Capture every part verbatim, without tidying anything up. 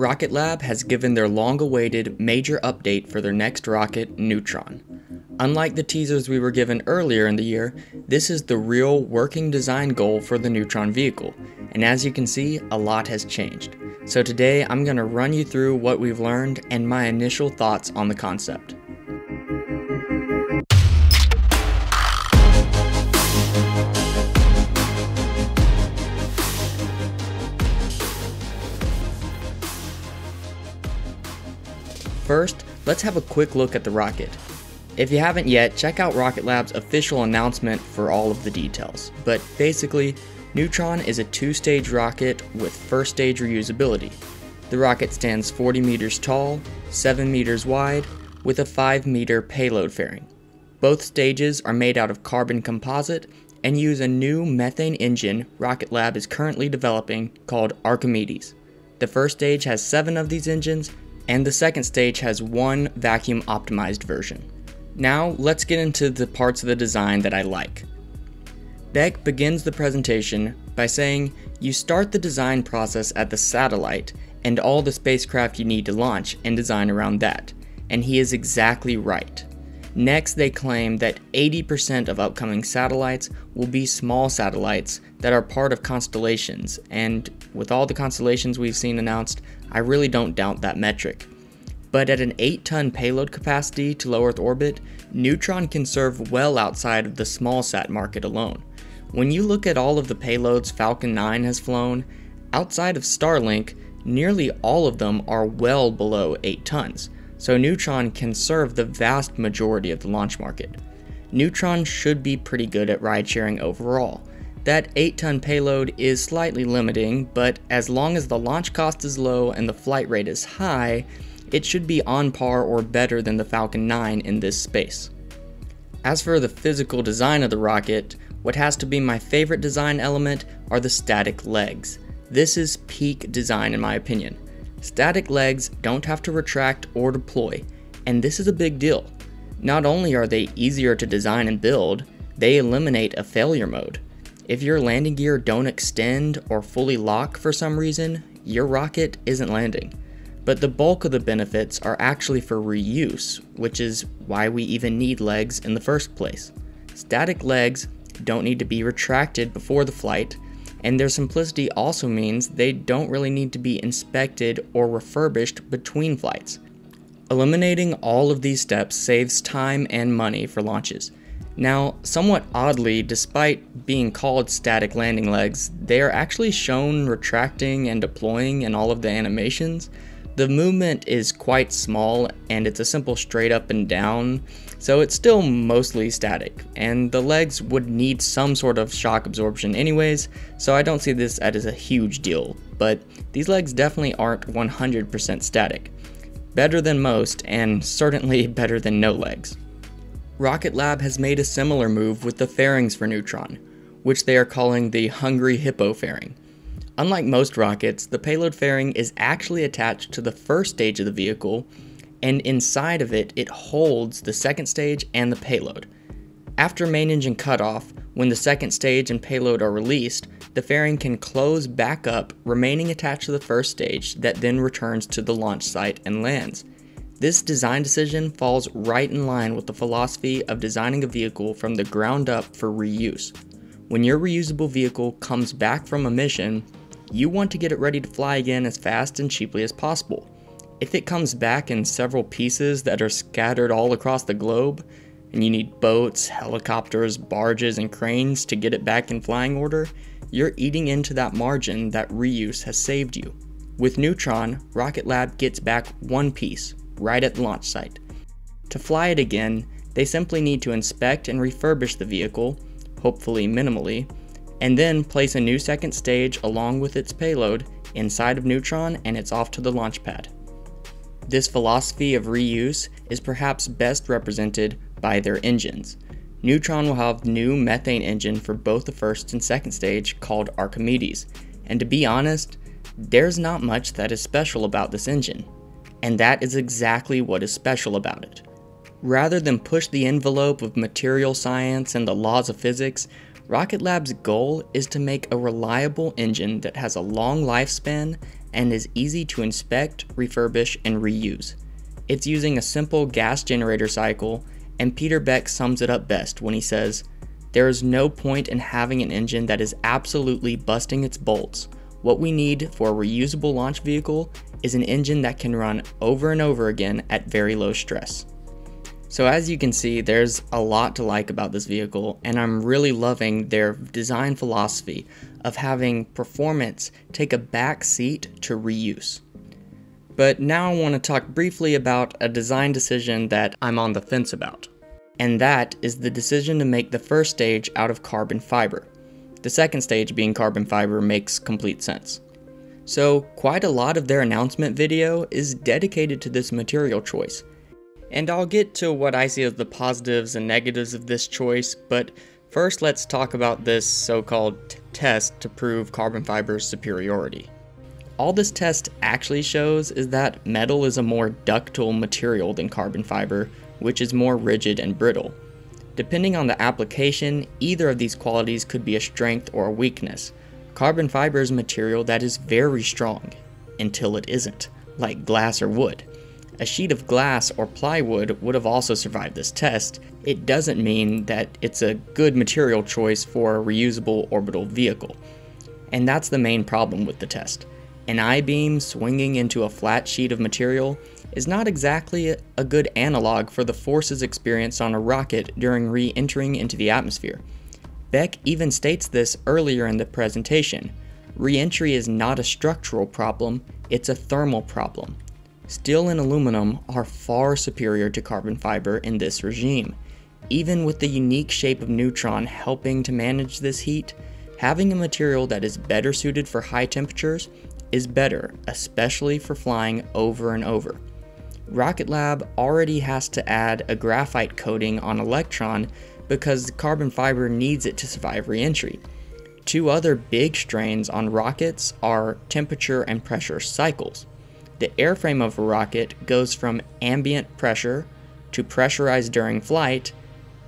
Rocket Lab has given their long-awaited major update for their next rocket, Neutron. Unlike the teasers we were given earlier in the year, this is the real working design goal for the Neutron vehicle, and as you can see, a lot has changed. So today I'm going to run you through what we've learned and my initial thoughts on the concept. First, let's have a quick look at the rocket. If you haven't yet, check out Rocket Lab's official announcement for all of the details. But basically, Neutron is a two-stage rocket with first-stage reusability. The rocket stands forty meters tall, seven meters wide, with a five meter payload fairing. Both stages are made out of carbon composite and use a new methane engine Rocket Lab is currently developing called Archimedes. The first stage has seven of these engines, and the second stage has one vacuum optimized version. Now let's get into the parts of the design that I like. Beck begins the presentation by saying, you start the design process at the satellite and all the spacecraft you need to launch and design around that. And he is exactly right. Next, they claim that eighty percent of upcoming satellites will be small satellites that are part of constellations, and with all the constellations we've seen announced, I really don't doubt that metric. But at an eight ton payload capacity to low Earth orbit, Neutron can serve well outside of the small sat market alone. When you look at all of the payloads Falcon nine has flown, outside of Starlink, nearly all of them are well below eight tons, so Neutron can serve the vast majority of the launch market. Neutron should be pretty good at ride-sharing overall. That eight ton payload is slightly limiting, but as long as the launch cost is low and the flight rate is high, it should be on par or better than the Falcon nine in this space. As for the physical design of the rocket, what has to be my favorite design element are the static legs. This is peak design in my opinion. Static legs don't have to retract or deploy, and this is a big deal. Not only are they easier to design and build, they eliminate a failure mode. If your landing gear don't extend or fully lock for some reason, your rocket isn't landing. But the bulk of the benefits are actually for reuse, which is why we even need legs in the first place. Static legs don't need to be retracted before the flight, and their simplicity also means they don't really need to be inspected or refurbished between flights. Eliminating all of these steps saves time and money for launches. Now, somewhat oddly, despite being called static landing legs, they are actually shown retracting and deploying in all of the animations. The movement is quite small and it's a simple straight up and down, so it's still mostly static, and the legs would need some sort of shock absorption anyways, so I don't see this as a huge deal, but these legs definitely aren't one hundred percent static. Better than most, and certainly better than no legs. Rocket Lab has made a similar move with the fairings for Neutron, which they are calling the Hungry Hippo fairing. Unlike most rockets, the payload fairing is actually attached to the first stage of the vehicle, and inside of it, it holds the second stage and the payload. After main engine cutoff, when the second stage and payload are released, the fairing can close back up, remaining attached to the first stage that then returns to the launch site and lands. This design decision falls right in line with the philosophy of designing a vehicle from the ground up for reuse. When your reusable vehicle comes back from a mission, you want to get it ready to fly again as fast and cheaply as possible. If it comes back in several pieces that are scattered all across the globe, and you need boats, helicopters, barges, and cranes to get it back in flying order, you're eating into that margin that reuse has saved you. With Neutron, Rocket Lab gets back one piece, right at the launch site. To fly it again, they simply need to inspect and refurbish the vehicle, hopefully minimally, and then place a new second stage along with its payload inside of Neutron and it's off to the launch pad. This philosophy of reuse is perhaps best represented by their engines. Neutron will have a new methane engine for both the first and second stage called Archimedes, and to be honest, there's not much that is special about this engine. And that is exactly what is special about it. Rather than push the envelope of material science and the laws of physics, Rocket Lab's goal is to make a reliable engine that has a long lifespan and is easy to inspect, refurbish, and reuse. It's using a simple gas generator cycle, and Peter Beck sums it up best when he says, "There is no point in having an engine that is absolutely busting its bolts. What we need for a reusable launch vehicle is an engine that can run over and over again at very low stress." So as you can see, there's a lot to like about this vehicle, and I'm really loving their design philosophy of having performance take a back seat to reuse. But now I want to talk briefly about a design decision that I'm on the fence about, and that is the decision to make the first stage out of carbon fiber. The second stage being carbon fiber makes complete sense. So quite a lot of their announcement video is dedicated to this material choice. And I'll get to what I see as the positives and negatives of this choice, but first let's talk about this so-called test to prove carbon fiber's superiority. All this test actually shows is that metal is a more ductile material than carbon fiber, which is more rigid and brittle. Depending on the application, either of these qualities could be a strength or a weakness. Carbon fiber is a material that is very strong, until it isn't, like glass or wood. A sheet of glass or plywood would have also survived this test. It doesn't mean that it's a good material choice for a reusable orbital vehicle. And that's the main problem with the test. An I-beam swinging into a flat sheet of material is not exactly a good analog for the forces experienced on a rocket during re-entering into the atmosphere. Beck even states this earlier in the presentation. Re-entry is not a structural problem, it's a thermal problem. Steel and aluminum are far superior to carbon fiber in this regime. Even with the unique shape of Neutron helping to manage this heat, having a material that is better suited for high temperatures is better, especially for flying over and over. Rocket Lab already has to add a graphite coating on Electron because carbon fiber needs it to survive re-entry. Two other big strains on rockets are temperature and pressure cycles. The airframe of a rocket goes from ambient pressure to pressurized during flight,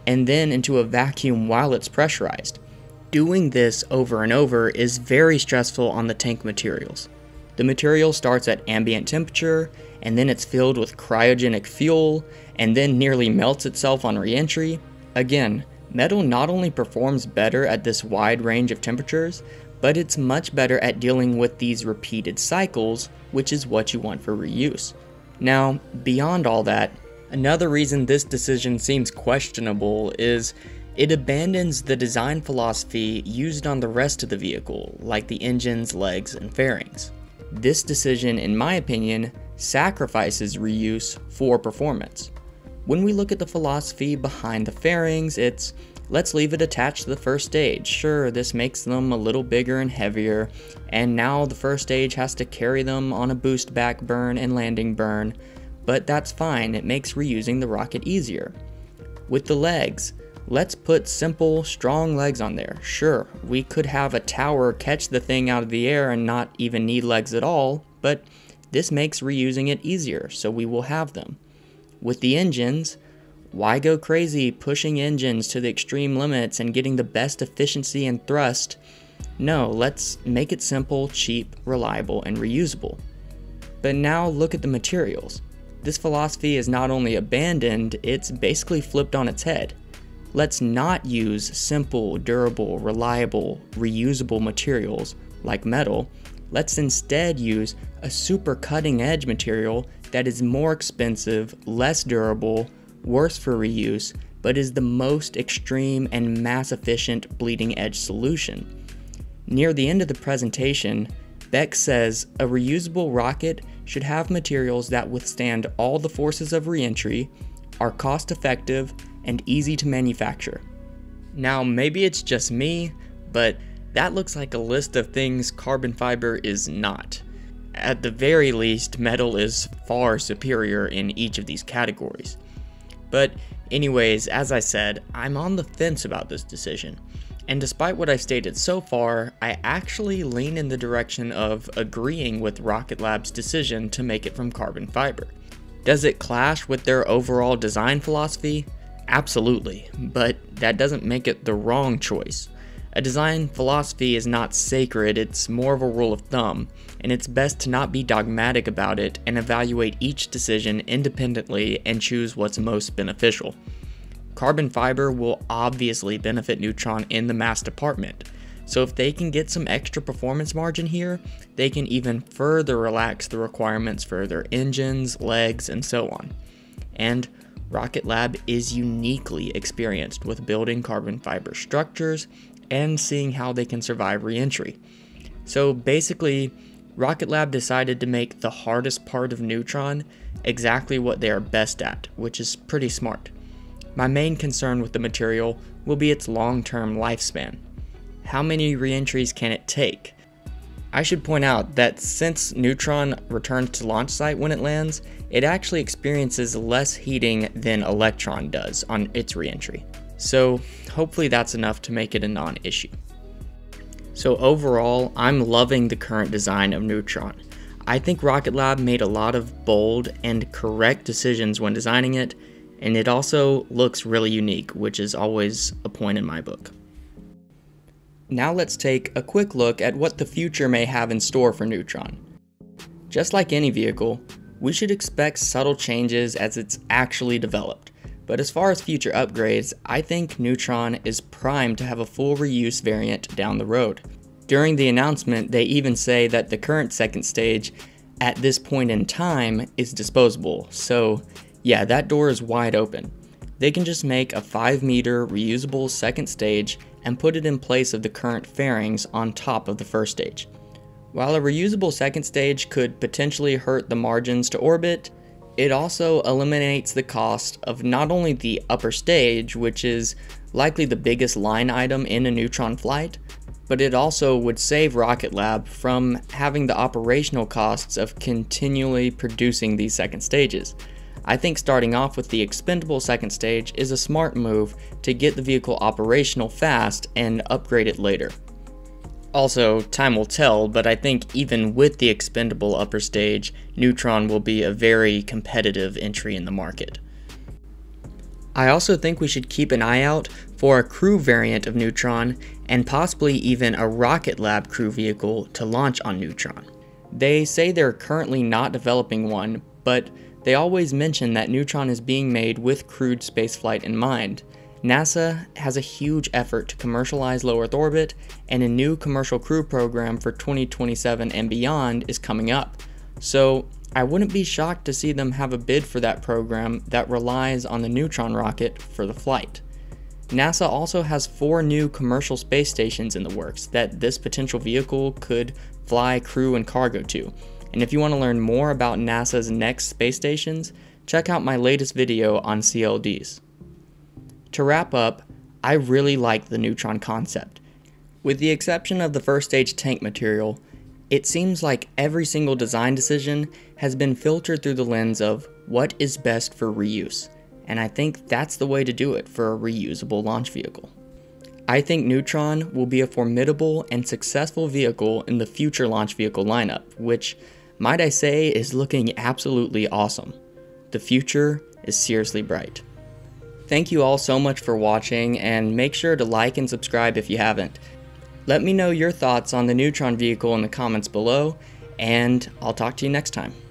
and then into a vacuum while it's pressurized. Doing this over and over is very stressful on the tank materials. The material starts at ambient temperature, and then it's filled with cryogenic fuel, and then nearly melts itself on re-entry. Again, metal not only performs better at this wide range of temperatures, but it's much better at dealing with these repeated cycles, which is what you want for reuse. Now, beyond all that, another reason this decision seems questionable is it abandons the design philosophy used on the rest of the vehicle, like the engines, legs, and fairings. This decision, in my opinion, sacrifices reuse for performance. When we look at the philosophy behind the fairings, it's let's leave it attached to the first stage. Sure, this makes them a little bigger and heavier, and now the first stage has to carry them on a boost back burn and landing burn, but that's fine, it makes reusing the rocket easier. With the legs, let's put simple, strong legs on there. Sure, we could have a tower catch the thing out of the air and not even need legs at all, but this makes reusing it easier, so we will have them. With the engines, why go crazy pushing engines to the extreme limits and getting the best efficiency and thrust? No, let's make it simple, cheap, reliable, and reusable. But now look at the materials. This philosophy is not only abandoned, it's basically flipped on its head. Let's not use simple, durable, reliable, reusable materials like metal. Let's instead use a super cutting-edge material that is more expensive, less durable, worse for reuse, but is the most extreme and mass efficient bleeding edge solution. Near the end of the presentation, Beck says a reusable rocket should have materials that withstand all the forces of re-entry, are cost effective, and easy to manufacture. Now maybe it's just me, but that looks like a list of things carbon fiber is not. At the very least, metal is far superior in each of these categories. But anyways, as I said, I'm on the fence about this decision. And despite what I've stated so far, I actually lean in the direction of agreeing with Rocket Lab's decision to make it from carbon fiber. Does it clash with their overall design philosophy? Absolutely, but that doesn't make it the wrong choice. A design philosophy is not sacred, it's more of a rule of thumb, and it's best to not be dogmatic about it and evaluate each decision independently and choose what's most beneficial. Carbon fiber will obviously benefit Neutron in the mass department, so if they can get some extra performance margin here, they can even further relax the requirements for their engines, legs, and so on. And Rocket Lab is uniquely experienced with building carbon fiber structures and seeing how they can survive re-entry. So basically, Rocket Lab decided to make the hardest part of Neutron exactly what they are best at, which is pretty smart. My main concern with the material will be its long-term lifespan. How many re-entries can it take? I should point out that since Neutron returns to launch site when it lands, it actually experiences less heating than Electron does on its re-entry. So hopefully that's enough to make it a non-issue. So overall, I'm loving the current design of Neutron. I think Rocket Lab made a lot of bold and correct decisions when designing it, and it also looks really unique, which is always a point in my book. Now let's take a quick look at what the future may have in store for Neutron. Just like any vehicle, we should expect subtle changes as it's actually developed. But as far as future upgrades, I think Neutron is primed to have a full reuse variant down the road. During the announcement, they even say that the current second stage, at this point in time, is disposable. So yeah, that door is wide open. They can just make a five meter reusable second stage and put it in place of the current fairings on top of the first stage. While a reusable second stage could potentially hurt the margins to orbit, it also eliminates the cost of not only the upper stage, which is likely the biggest line item in a Neutron flight, but it also would save Rocket Lab from having the operational costs of continually producing these second stages. I think starting off with the expendable second stage is a smart move to get the vehicle operational fast and upgrade it later. Also, time will tell, but I think even with the expendable upper stage, Neutron will be a very competitive entry in the market. I also think we should keep an eye out for a crew variant of Neutron and possibly even a Rocket Lab crew vehicle to launch on Neutron. They say they're currently not developing one, but they always mention that Neutron is being made with crewed spaceflight in mind. NASA has a huge effort to commercialize low Earth orbit, and a new commercial crew program for twenty twenty-seven and beyond is coming up. So I wouldn't be shocked to see them have a bid for that program that relies on the Neutron rocket for the flight. NASA also has four new commercial space stations in the works that this potential vehicle could fly crew and cargo to. And if you want to learn more about NASA's next space stations, check out my latest video on C L Ds. To wrap up, I really like the Neutron concept. With the exception of the first stage tank material, it seems like every single design decision has been filtered through the lens of what is best for reuse, and I think that's the way to do it for a reusable launch vehicle. I think Neutron will be a formidable and successful vehicle in the future launch vehicle lineup, which, might I say, is looking absolutely awesome. The future is seriously bright. Thank you all so much for watching, and make sure to like and subscribe if you haven't. Let me know your thoughts on the Neutron vehicle in the comments below, and I'll talk to you next time.